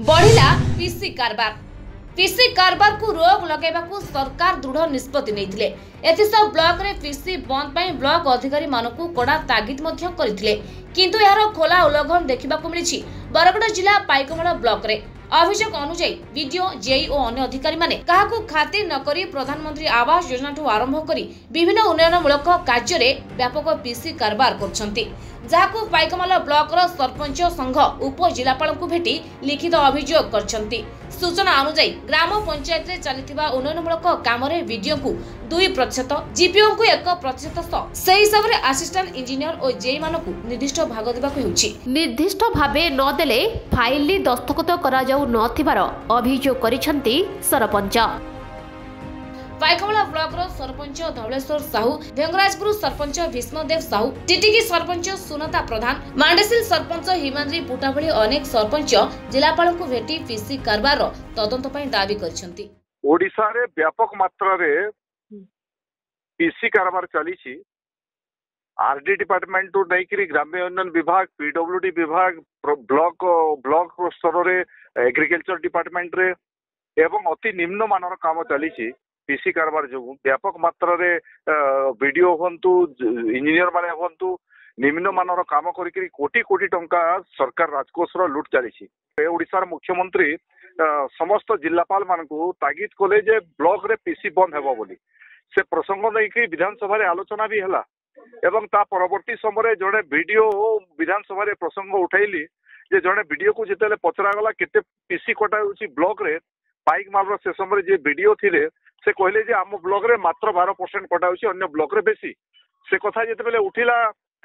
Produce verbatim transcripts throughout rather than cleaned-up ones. बढ़िला PC कारबार PC कारबार को रोक लगेबा को सरकार दृढ़ निष्पत्ति नैथिले। एथिसा ब्लॉक रे पीसी बंद पई ब्लॉक अधिकारी मानकू कड़ा तागिद मध्य करथिले, किंतु यार खोला उल्लंघन देखा मिली। बरगड़ जिला पाइकमल ब्लॉक रे अभियोग अनुजाई विडिओ जेई और अन्य अधिकारी माने काहाकू खातिर नक प्रधानमंत्री आवास योजना ठू आरंभ करी विभिन्न उन्नयनमूलक कार्य में व्यापक पीसी कारबार करछंती। जाहाकू पाइकमाल ब्लॉक रो सरपंच संघ उपजिलापाल को भेटी लिखित अभियोग करछंती। सूचना अनुजाई ग्राम पंचायत रे चलिथिबा उन्नयनमूलक काम रे विडिओ को दो प्रतिशत, जीपीओ को एक प्रतिशत से हिसाब से असिस्टेंट इंजीनियर और जेई मानक निर्दिष्ट भाग देवाक होउछि। निर्दिष्ट भाबे न देले फाइल ली दस्तखत करा जाउ न थिबारो अभियोग करिसंती सरपंच। पाइकमला ब्लॉक रो सरपंच धवलेश्वर साहू, भेंगराजपुर सरपंच भीष्मदेव साहू, टिटिकी सरपंच सुनता प्रधान, मांडेसिल सरपंच हिमांद्री पुटा भली अनेक सरपंच जिलापाल को भेटी पीसी कारबार रो तदंत पई दाबी करछंती। ओडिसा रे व्यापक मात्रा रे पीसी कारबार चली छी। आरडी डिपार्टमेंट तो नै करी ग्राम्य उन्नयन विभाग, पीडब्ल्यूडी विभाग, ब्लॉक ब्लॉक स्तर रे एग्रीकल्चर डिपार्टमेंट रे एवं अति निम्न मानर काम चली छी। पीसी कारबार जो व्यापक मात्रा रे वीडियो हंतु इंजीनियर माने हंतु निम्न मानर काम करी कोटी कोटी टंका सरकार राजकोष रो लूट चली छी। ए ओडिसा मुख्यमंत्री समस्त जिल्लापाल मानकू तागिद कोले जे ब्लॉक रे पीसी बंद हेबो बोली से प्रसंग नै कि विधानसभा रे आलोचना भी हला एवं ता परवर्ती समय रे जड़े वीडियो विधानसभा रे प्रसंग उठाइली जे जड़े वीडियो को जेतेले पचरा गला केते पीसी कोटा होची ब्लॉक रे पाइकमाल से समय जे वीडियो थिले से कहले जे आम ब्लॉक रे मात्र बारह परसेंट कटा होची अन्य ब्लॉक रे बेसी। से कथा जेते बेले उठिला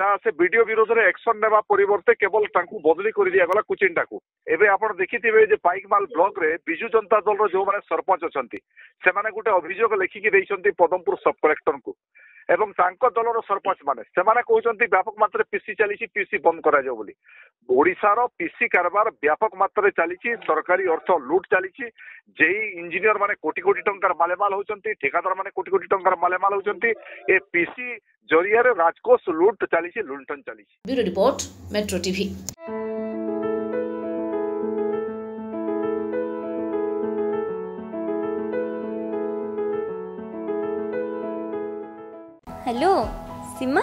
ता से वीडियो विरोध रे एक्शन नेबा परिवर्ते केवल तांकू बदली करि दिया गला कुचिंडा को। एबे आपण देखिथिबे जे पाइकमाल ब्लॉक रे बिजू जनता दल रो जो माने सरपंच अछंती से माने गुटे अभियोग लेखि कि देइछंती पदमपुर सब कलेक्टर को एवं तांको दल रो सरपंच माने से माने कहउछंती व्यापक मात्रा रे पीसी चालीसी पीसी बंद करा जाऊ बोली। ओडिसा रो पीसी कारबार व्यापक मात्रा रे चालीसी, सरकारी अर्थ लूट चालीसी, जेई इंजीनियर माने कोटी कोटी टंका मालेमाल होचंती, ठेकादार माने कोटी कोटी टंका मालेमाल होचंती। ए पीसी जरिया रे राजकोष लूट चालीसी, लुंठन चालीसी। Bureau report, metro TV. Hello Seema,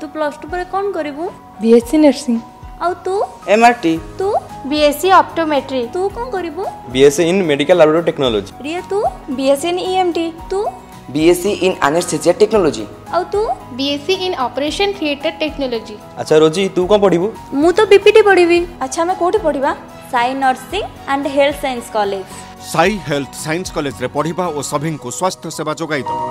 तू प्लस टू पर कौन करू? BSc nursing. और तू? एमआरटी। तू? BSc optometry. तू कौन करू? BSc in medical laboratory technology. Riya तू? BSc in EMT. तू? BSc in anaesthesia technology. और तू? BSc in operation theatre technology. अच्छा रोजी, तू कौन पढ़ीबू? मु तो बीपीटी पढ़ीबी। अच्छा मैं कोठी पढ़ीबा? Sai nursing and health science college. Sai health science college रे पढ़ीबा ओ सभिंकु स्वास्थ्य सेवा जोगाई दो।